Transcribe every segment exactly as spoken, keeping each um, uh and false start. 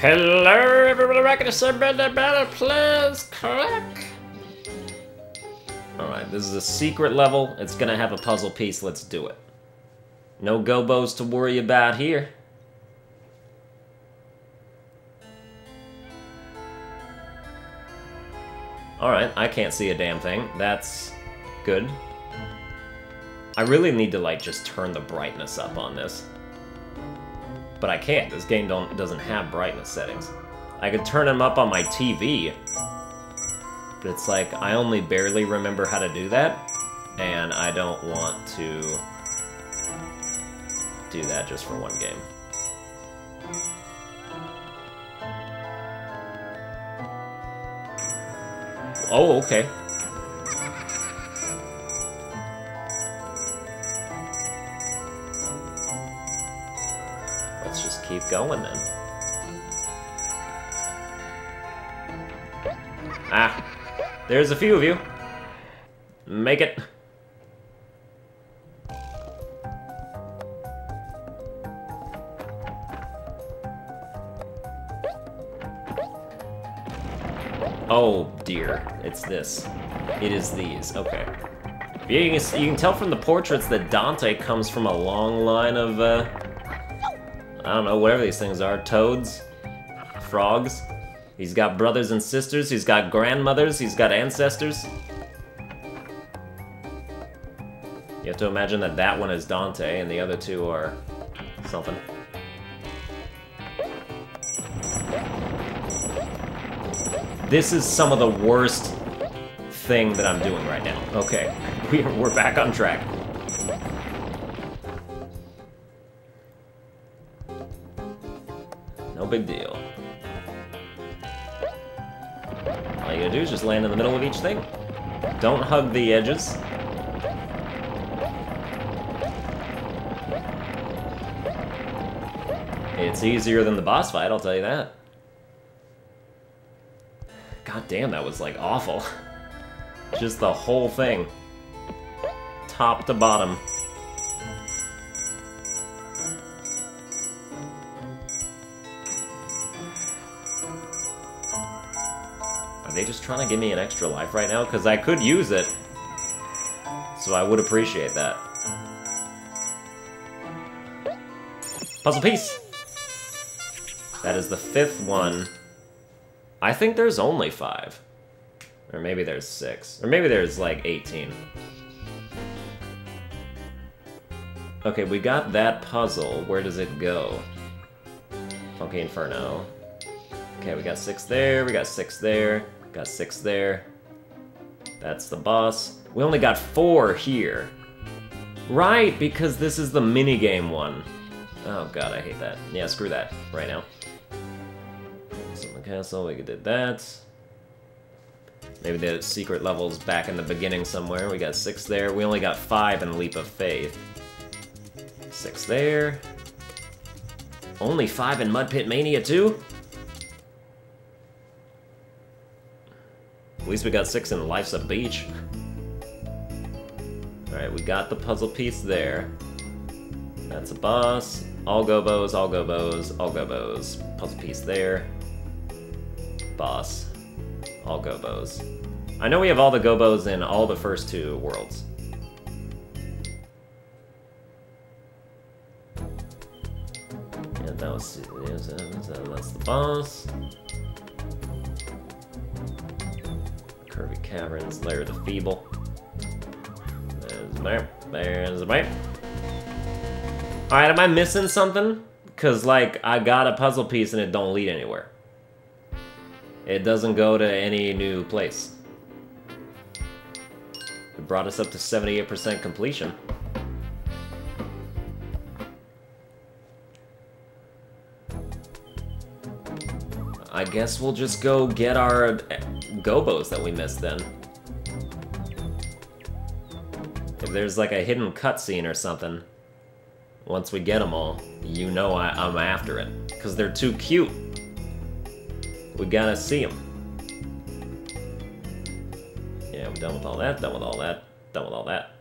Hello, everybody. Welcome to some better battle players, Croc. All right, this is a secret level. It's gonna have a puzzle piece. Let's do it. No Gobbos to worry about here. All right, I can't see a damn thing. That's good. I really need to like just turn the brightness up on this. But I can't. This game don't doesn't have brightness settings. I could turn them up on my T V, but it's like I only barely remember how to do that, and I don't want to do that just for one game. Oh, okay. Let's just keep going then. Ah, there's a few of you. Make it. Oh dear, it's this. It is these, okay. You can, you can tell from the portraits that Dante comes from a long line of uh, I don't know, whatever these things are, toads, frogs. He's got brothers and sisters, he's got grandmothers, he's got ancestors. You have to imagine that that one is Dante and the other two are something. This is some of the worst thing that I'm doing right now. Okay, we're back on track. No big deal. All you gotta do is just land in the middle of each thing. Don't hug the edges. It's easier than the boss fight, I'll tell you that. God damn, that was like awful. Just the whole thing. Top to bottom. Are they just trying to give me an extra life right now? Because I could use it. So I would appreciate that. Puzzle piece! That is the fifth one. I think there's only five. Or maybe there's six. Or maybe there's like eighteen. Okay, we got that puzzle. Where does it go? Funky Inferno. Okay, we got six there, we got six there. Got six there. That's the boss. We only got four here. Right, because this is the minigame one. Oh god, I hate that. Yeah, screw that right now. So in the castle, we did that. Maybe the secret level's back in the beginning somewhere. We got six there. We only got five in Leap of Faith. Six there. Only five in Mud Pit Mania too? At least we got six in Life's a Beach. Alright, we got the puzzle piece there. That's a boss. All Gobbos, all Gobbos, all Gobbos. Puzzle piece there. Boss. All Gobbos. I know we have all the Gobbos in all the first two worlds. Yeah, that was... that's the boss. Curvy Caverns, Lair of the Feeble. There's a map, there's a map. Alright, am I missing something? Cause like, I got a puzzle piece and it don't lead anywhere. It doesn't go to any new place. It brought us up to seventy-eight percent completion. I guess we'll just go get our Gobbos that we missed then. If there's like a hidden cutscene or something, once we get them all, you know I, I'm after it. Because they're too cute. We gotta see them. Yeah, I'm done with all that, done with all that, done with all that.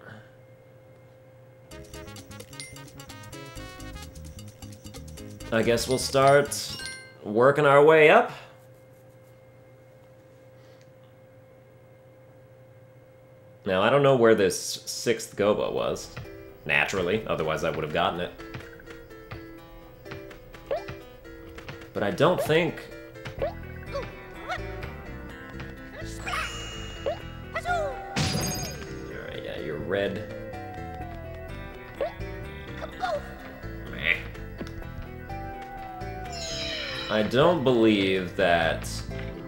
I guess we'll start... Working our way up. Now, I don't know where this sixth Gobbo was, naturally, otherwise I would have gotten it. But I don't think... Alright, yeah, you're red. Meh. I don't believe that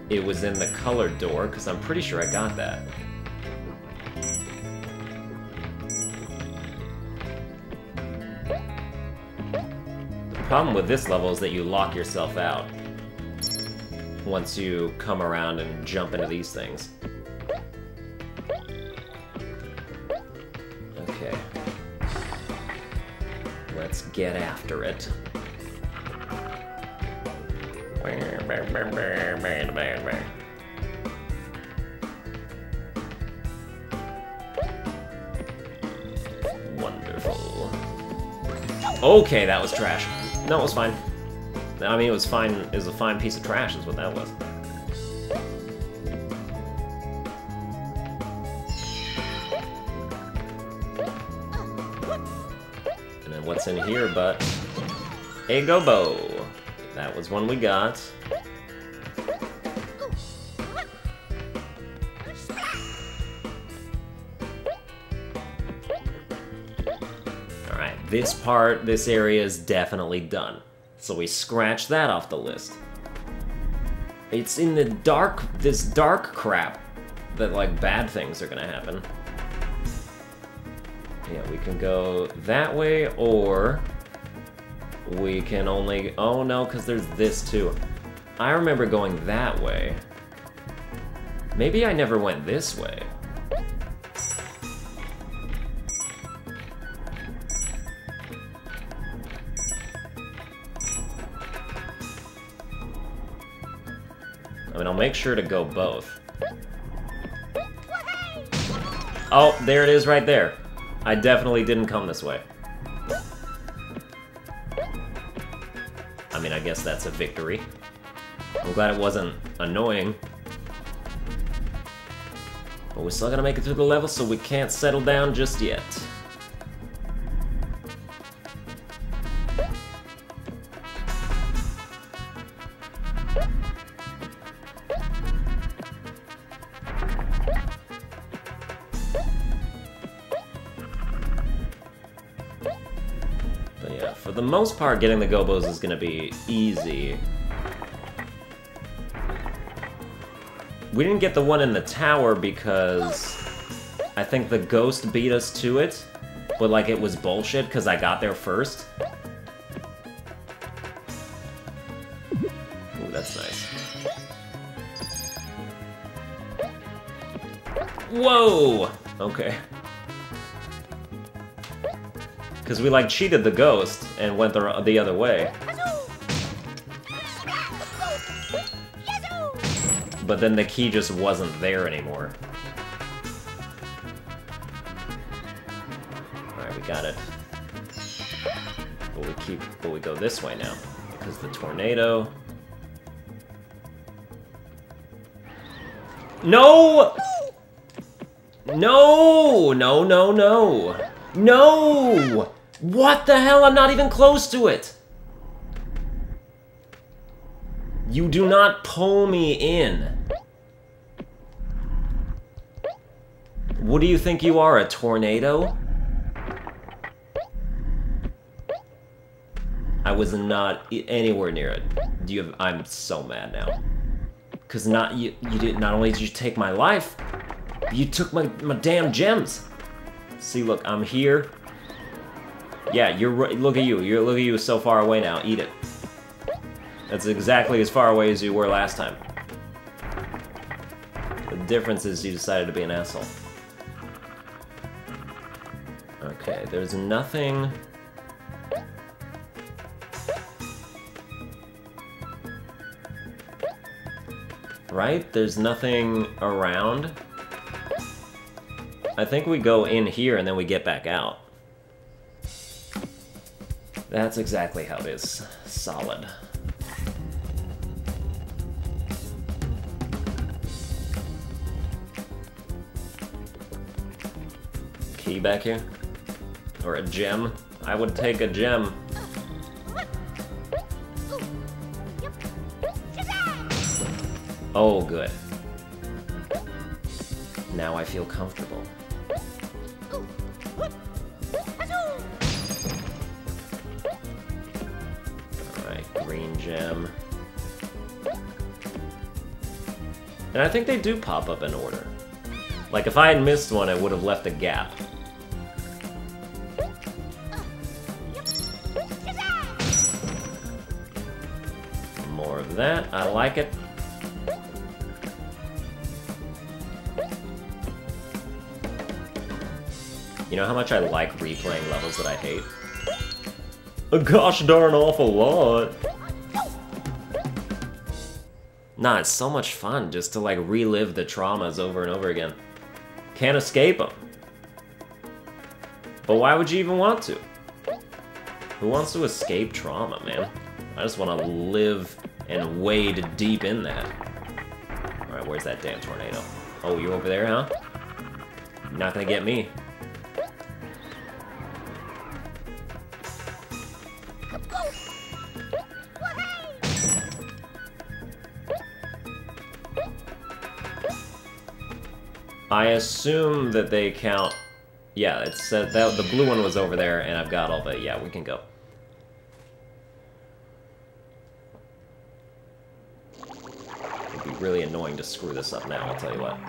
it was in the colored door, because I'm pretty sure I got that. The problem with this level is that you lock yourself out once you come around and jump into these things. Okay. Let's get after it. Wonderful. Okay, that was trash. No, it was fine. I mean, it was fine. It was a fine piece of trash, is what that was. And then what's in here but a Gobbo? That was one we got. This part, this area is definitely done. So we scratch that off the list. It's in the dark, this dark crap that like bad things are gonna happen. Yeah, we can go that way or we can only, oh no, because there's this too. I remember going that way. Maybe I never went this way. I mean, I'll make sure to go both. Oh, there it is right there. I definitely didn't come this way. I mean, I guess that's a victory. I'm glad it wasn't annoying. But we're still gonna make it through the level, so we can't settle down just yet. For the most part, getting the Gobbos is gonna be easy. We didn't get the one in the tower because I think the ghost beat us to it, but like it was bullshit because I got there first. Ooh, that's nice. Whoa! Okay. Because we, like, cheated the ghost and went the, the other way. But then the key just wasn't there anymore. Alright, we got it. But we keep, but we go this way now. Because the tornado... No! No! No, no, no! No! What the hell? I'm not even close to it! You do not pull me in. What do you think you are, a tornado? I was not anywhere near it. Do you have, I'm so mad now. Cause not you you did not only did you take my life, but you took my, my damn gems. See, look, I'm here. Yeah, you're right. Look at you. You're look at you so far away now. Eat it. That's exactly as far away as you were last time. The difference is you decided to be an asshole. Okay, there's nothing. Right? There's nothing around. I think we go in here and then we get back out. That's exactly how it is. Solid. you back here? Or a gem? I would take a gem. Oh, good. Now I feel comfortable. Alright, green gem. And I think they do pop up in order. Like, if I had missed one, I would have left a gap. More of that. I like it. You know how much I like replaying levels that I hate? A gosh darn awful lot! Nah, it's so much fun just to like relive the traumas over and over again. Can't escape them. But why would you even want to? Who wants to escape trauma, man? I just want to live and wade deep in that. Alright, where's that damn tornado? Oh, you over there, huh? You're not gonna get me. I assume that they count. Yeah, it said that the blue one was over there, and I've got all the. Yeah, we can go. It'd be really annoying to screw this up now. I'll tell you what.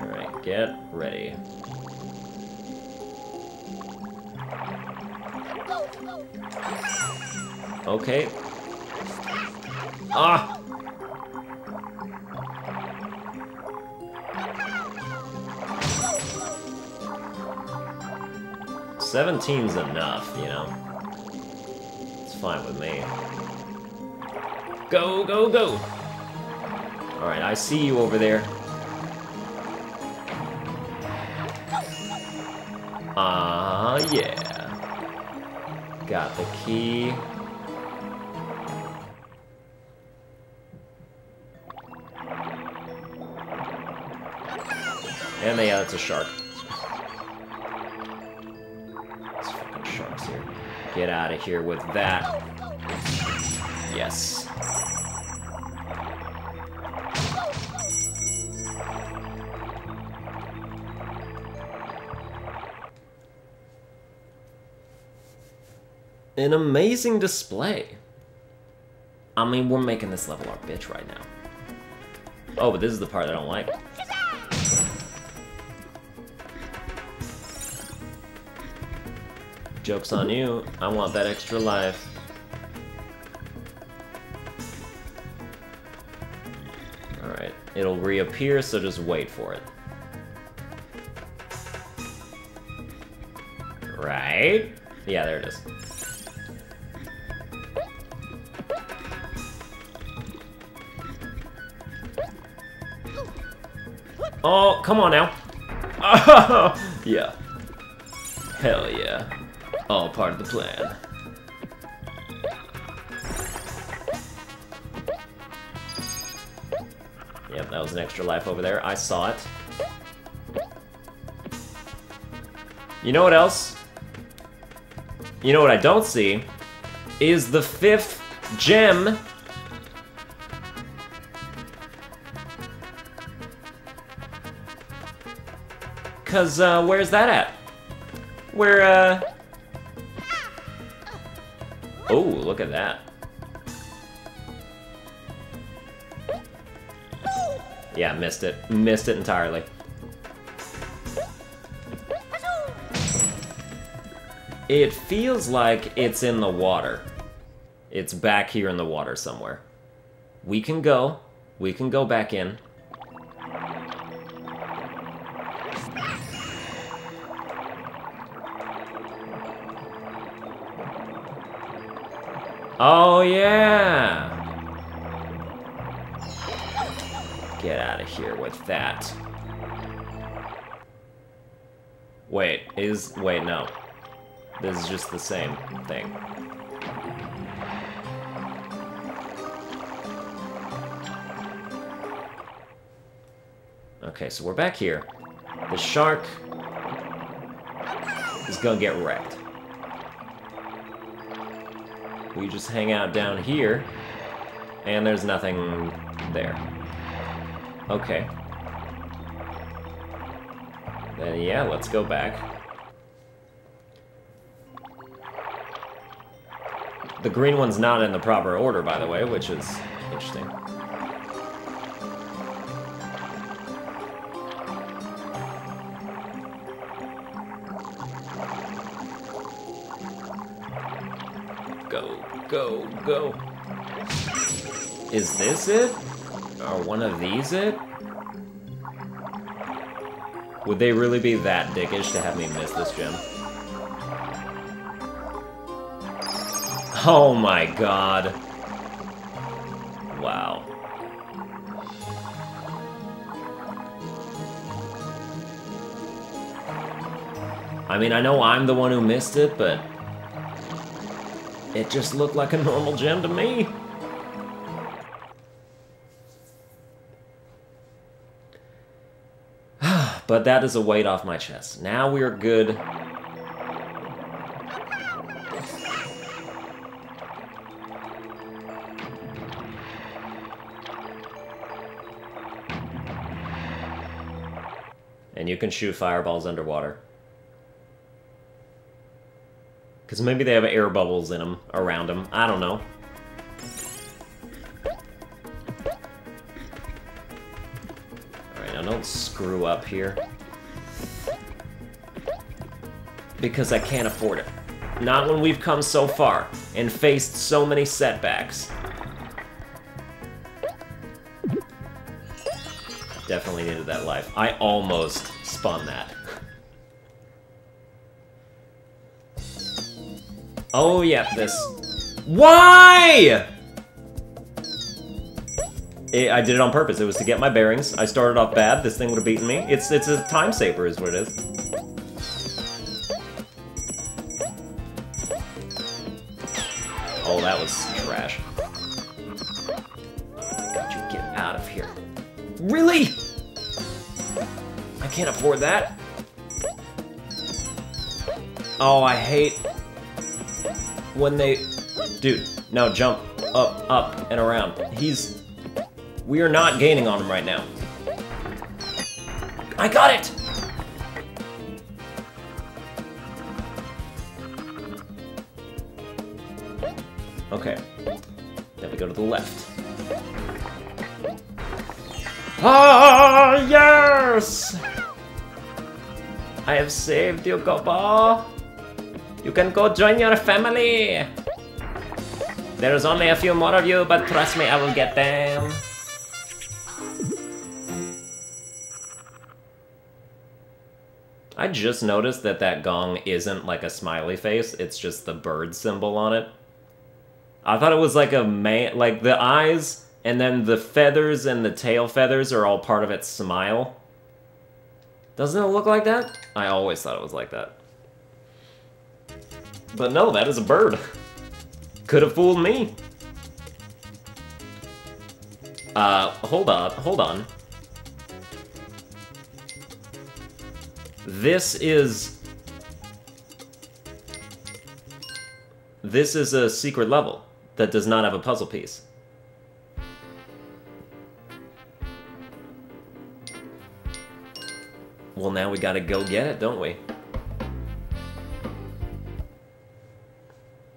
All right, get ready. Okay. Ah! seventeen's enough, you know. It's fine with me. Go, go, go! Alright, I see you over there. Ah, uh, yeah. Got the key. And yeah, it's a shark. There's fucking sharks here. Get out of here with that. Yes. An amazing display. I mean, we're making this level our bitch right now. Oh, but this is the part I don't like. Joke's on you, I want that extra life. Alright, it'll reappear, so just wait for it. Right? Yeah, there it is. Oh, come on now. Oh, yeah. Hell yeah. All part of the plan. Yep, that was an extra life over there. I saw it. You know what else? You know what I don't see? Is the fifth gem. Cause, uh, where's that at? Where, uh... Oh, look at that. Yeah, missed it. Missed it entirely. It feels like it's in the water. It's back here in the water somewhere. We can go. We can go back in. Oh, yeah! Get out of here with that. Wait, is... Wait, no. This is just the same thing. Okay, so we're back here. The shark is gonna get wrecked. We just hang out down here, and there's nothing there. Okay. Then, yeah, let's go back. The green one's not in the proper order, by the way, which is interesting. Go, go, go. Is this it? Or one of these it? Would they really be that dickish to have me miss this gem? Oh my god. Wow. I mean, I know I'm the one who missed it, but it just looked like a normal gem to me. But that is a weight off my chest. Now we are good. And you can shoot fireballs underwater. Because maybe they have air bubbles in them, around them. I don't know. Alright, now don't screw up here. Because I can't afford it. Not when we've come so far and faced so many setbacks. Definitely needed that life. I almost spun that. Oh, yeah, this. Why? It, I did it on purpose. It was to get my bearings. I started off bad. This thing would have beaten me. It's, it's a time saver is what it is. Oh, that was trash. Got you, get out of here. Really? I can't afford that. Oh, I hate when they... Dude, no, jump up, up, and around. He's... We are not gaining on him right now. I got it! Okay. Then we go to the left. Ah, yes! I have saved you, Gobbo. You can go join your family. There's only a few more of you, but trust me, I will get them. I just noticed that that gong isn't like a smiley face. It's just the bird symbol on it. I thought it was like a man, like the eyes... And then the feathers and the tail feathers are all part of its smile. Doesn't it look like that? I always thought it was like that. But no, that is a bird. Could have fooled me. Uh, hold on, hold on. This is... This is a secret level that does not have a puzzle piece. Well, now we gotta go get it, don't we?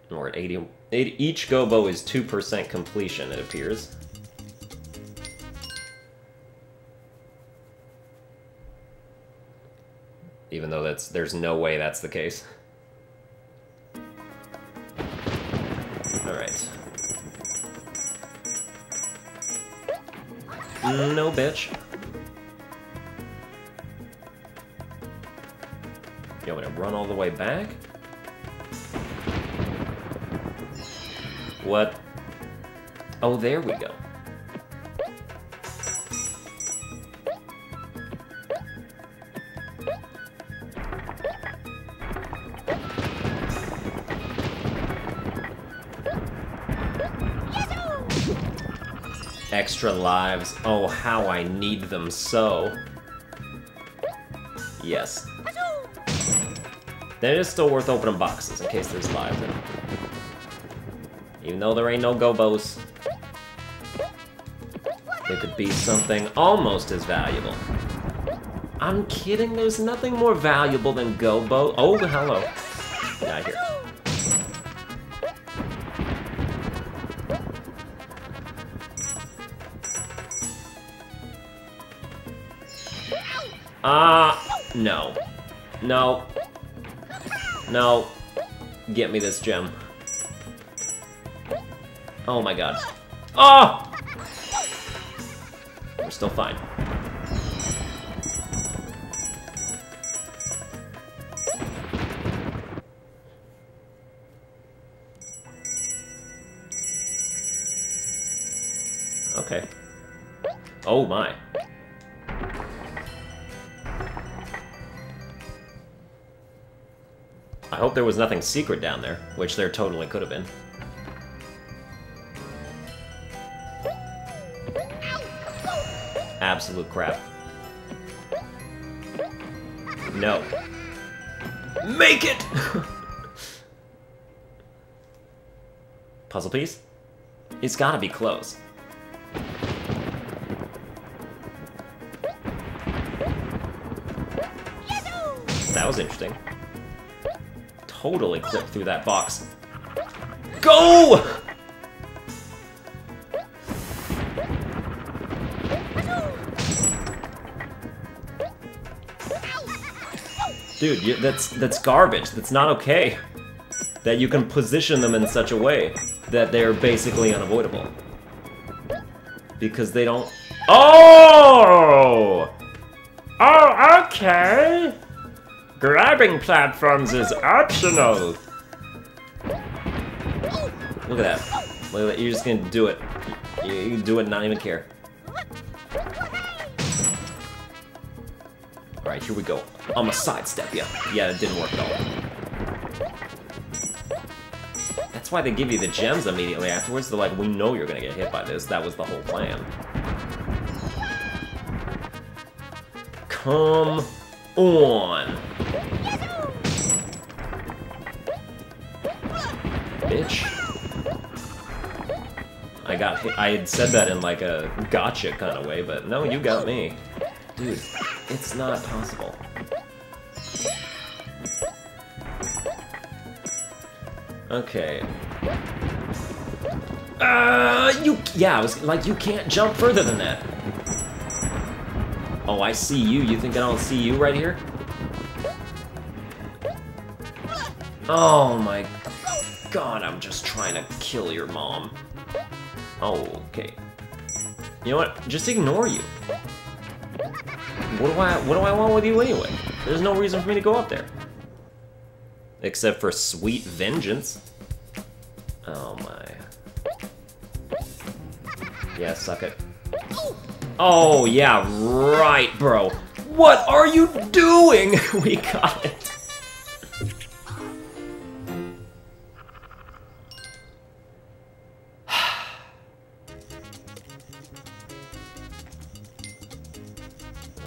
We're at eighty. Each Gobbo is two percent completion, it appears. Even though that's there's no way that's the case. Alright. No, bitch. You want me to run all the way back? What? Oh, there we go. Extra lives. Oh, how I need them so. Yes. Then it is still worth opening boxes in case there's live in them. Even though there ain't no Gobbos, there could be something almost as valuable. I'm kidding, there's nothing more valuable than Gobbo. Oh, hello. Get out of here. Ah, uh, no. No. No. Get me this gem. Oh my god. Oh! We're still fine. Okay. Oh my. I hope there was nothing secret down there, which there totally could have been. Absolute crap. No. Make it! Puzzle piece? It's gotta be close. That was interesting. Totally clipped through that box. Go! Dude, you, that's that's garbage. That's not okay. That you can position them in such a way that they're basically unavoidable. Because they don't... Oh! Oh, okay! Grabbing platforms is optional! Look at that. Look at that, you're just gonna do it. You, you do it and not even care. Alright, here we go. I'm a sidestep, yeah. Yeah, it didn't work at all. That's why they give you the gems immediately afterwards. They're like, we know you're gonna get hit by this. That was the whole plan. Come on. Bitch. I got hit. I had said that in like a gotcha kind of way, but no, you got me. Dude, it's not possible. Okay. Uh, you, yeah, I was like, you can't jump further than that. Oh, I see you. You think I don't see you right here? Oh my god, I'm just trying to kill your mom. Oh, okay. You know what? Just ignore you. What do I, what do I want with you anyway? There's no reason for me to go up there. Except for sweet vengeance. Oh my. Yeah, suck it. Oh yeah, right, bro. What are you doing? We got it.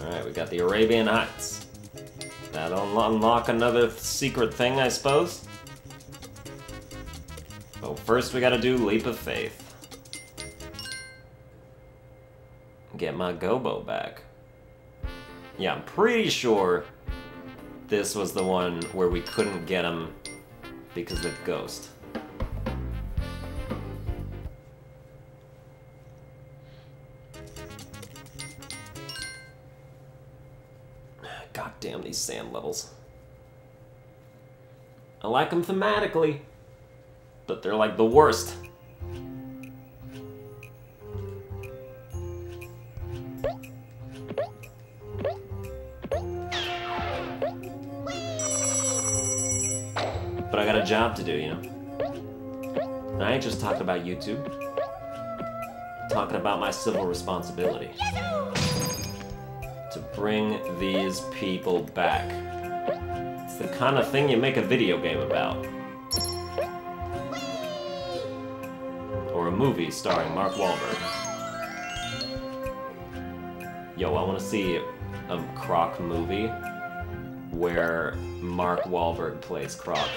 Alright, we got the Arabian Heights. That'll unlock another secret thing, I suppose. Well, first we gotta do Leap of Faith. Get my Gobbo back. Yeah, I'm pretty sure this was the one where we couldn't get him because of the ghost. God damn these sand levels. I like them thematically, but they're like the worst. But I got a job to do, you know? And I ain't just talking about YouTube. I'm talking about my civil responsibility. To bring these people back. It's the kind of thing you make a video game about. Or a movie starring Mark Wahlberg. Yo, I wanna see a Croc movie where Mark Wahlberg plays Croc.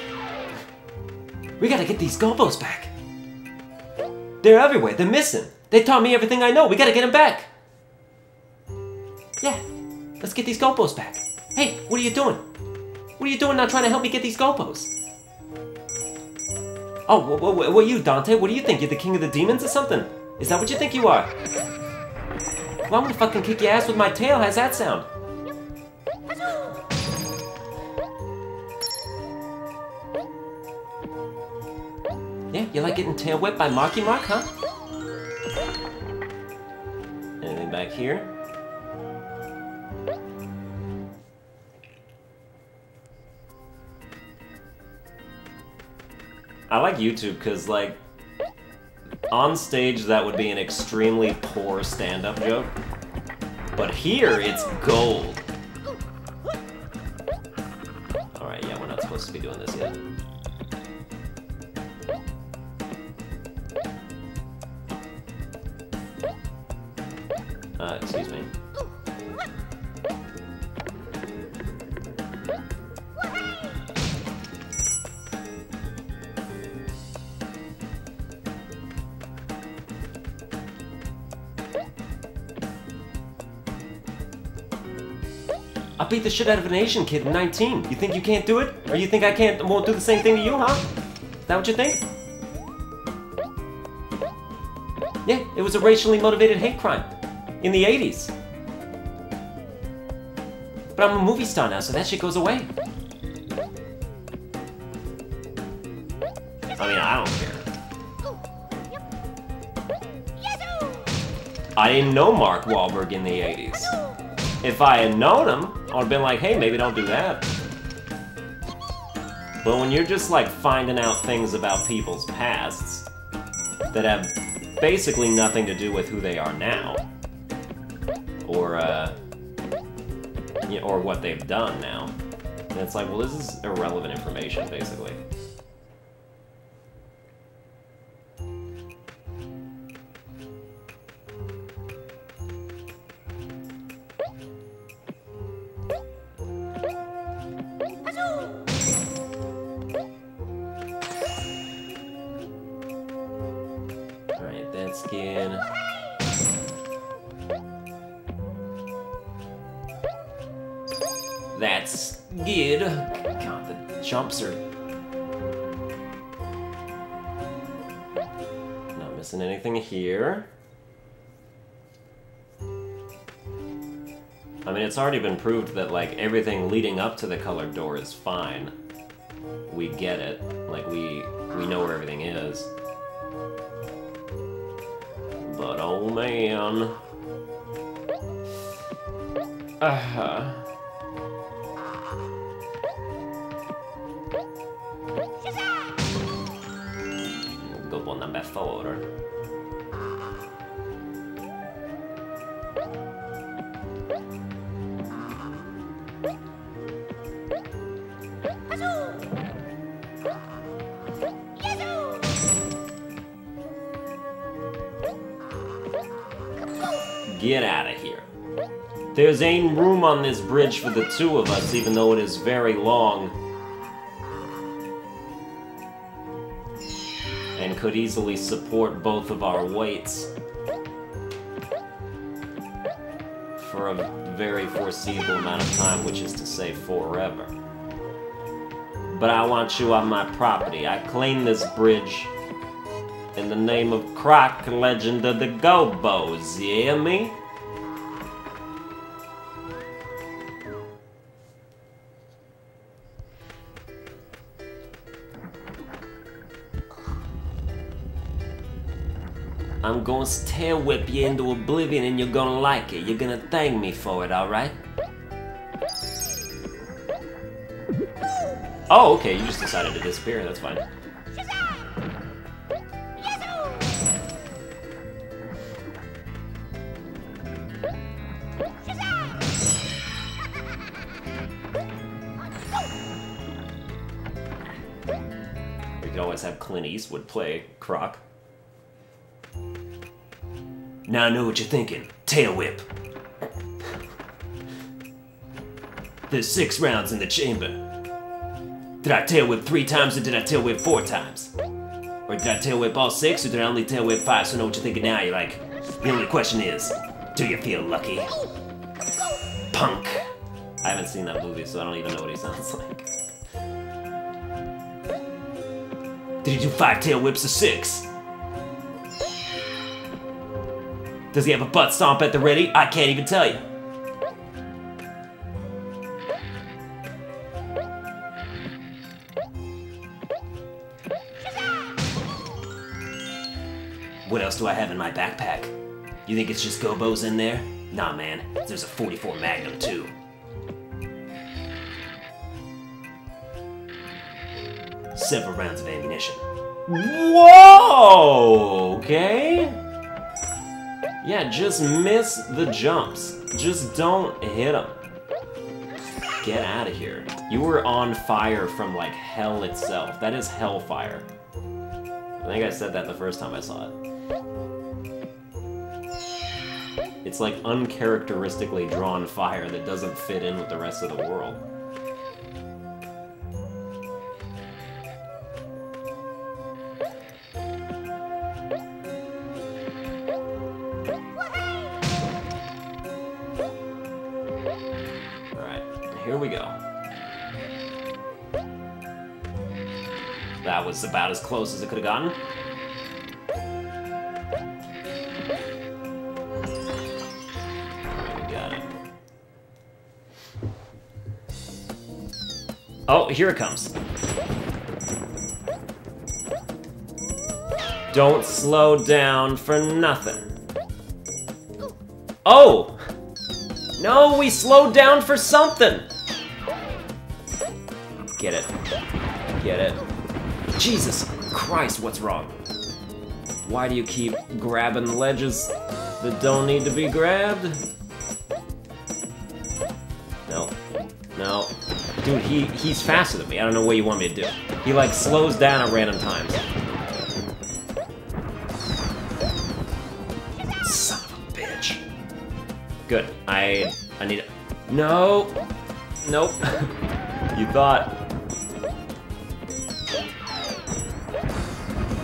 We gotta get these Gobbos back. They're everywhere. They're missing. They taught me everything I know. We gotta get them back. Yeah, let's get these Gobbos back. Hey, what are you doing? What are you doing not trying to help me get these Gobbos? Oh, what, what, what are you, Dante? What do you think? You're the king of the demons or something? Is that what you think you are? Well, I'm gonna fucking kick your ass with my tail. How's that sound? Yeah, you like getting tail whipped by Marky Mark, huh? Anything back here? I like YouTube because, like, on stage that would be an extremely poor stand-up joke, but here it's gold. All right, yeah, we're not supposed to be doing this yet. Uh, excuse me. I beat the shit out of an Asian kid in nineteen. You think you can't do it? Or you think I can't won't do the same thing to you, huh? Is that what you think? Yeah, it was a racially motivated hate crime. In the eighties. But I'm a movie star now, so that shit goes away. I mean, I don't care. I didn't know Mark Wahlberg in the eighties. If I had known him, I would have been like, hey, maybe don't do that. But when you're just like finding out things about people's pasts that have basically nothing to do with who they are now, or uh, you know, or what they've done now. And it's like, well, this is irrelevant information, basically. All right, that's good. That's good. God, the jumps are... Not missing anything here. I mean, it's already been proved that, like, everything leading up to the colored door is fine. We get it. Like, we, we know where everything is. But, oh man... Uh-huh. Number four. Get out of here. There's ain't room on this bridge for the two of us, even though it is very long. And could easily support both of our weights for a very foreseeable amount of time, which is to say forever. But I want you on my property. I claim this bridge in the name of Croc, Legend of the Gobbos, you hear me? I'm gonna tail whip you into oblivion and you're gonna like it. You're gonna thank me for it, alright? Oh, okay, you just decided to disappear, that's fine. We could always have Clint Eastwood play Croc. Now I know what you're thinking. Tail whip. There's six rounds in the chamber. Did I tail whip three times or did I tail whip four times? Or did I tail whip all six or did I only tail whip five? So know what you're thinking now, you're like, the only question is, do you feel lucky? Punk. I haven't seen that movie, so I don't even know what he sounds like. Did he do five tail whips or six? Does he have a butt stomp at the ready? I can't even tell you. What else do I have in my backpack? You think it's just Gobbos in there? Nah, man. There's a forty-four Magnum, too. Several rounds of ammunition. Whoa! Okay. Yeah, just miss the jumps. Just don't hit them. Get out of here. You were on fire from, like, hell itself. That is hellfire. I think I said that the first time I saw it. It's, like, uncharacteristically drawn fire that doesn't fit in with the rest of the world. That was about as close as it could have gotten. Alright, we got it. Oh, here it comes. Don't slow down for nothing. Oh! No, we slowed down for something! Get it. Get it. Jesus Christ, what's wrong? Why do you keep grabbing ledges that don't need to be grabbed? No. No. Dude, he, he's faster than me. I don't know what you want me to do. He, like, slows down at random times. Son of a bitch. Good. I... I need a... No! Nope. You thought...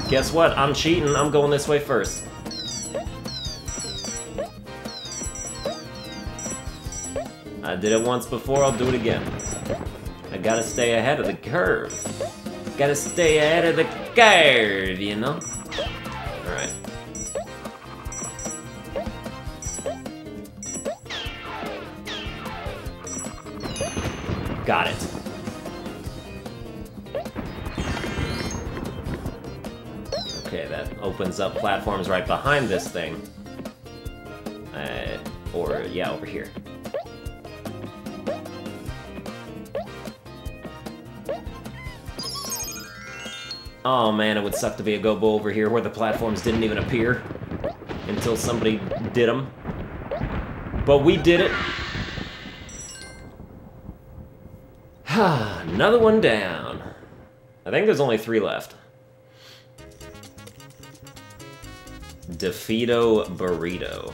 Guess what? I'm cheating. I'm going this way first. I did it once before. I'll do it again. I gotta stay ahead of the curve. Gotta stay ahead of the curve, you know? Alright. Got it. Opens up platforms right behind this thing. Uh, or, yeah, over here. Oh man, it would suck to be a Gobbo over here where the platforms didn't even appear until somebody did them. But we did it! Another one down. I think there's only three left. Defeato burrito.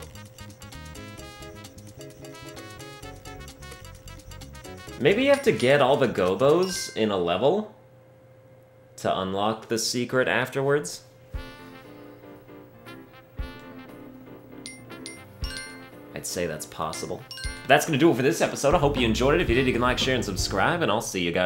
Maybe you have to get all the Gobbos in a level to unlock the secret afterwards. I'd say that's possible. That's gonna do it for this episode. I hope you enjoyed it. If you did, you can like, share, and subscribe, and I'll see you guys.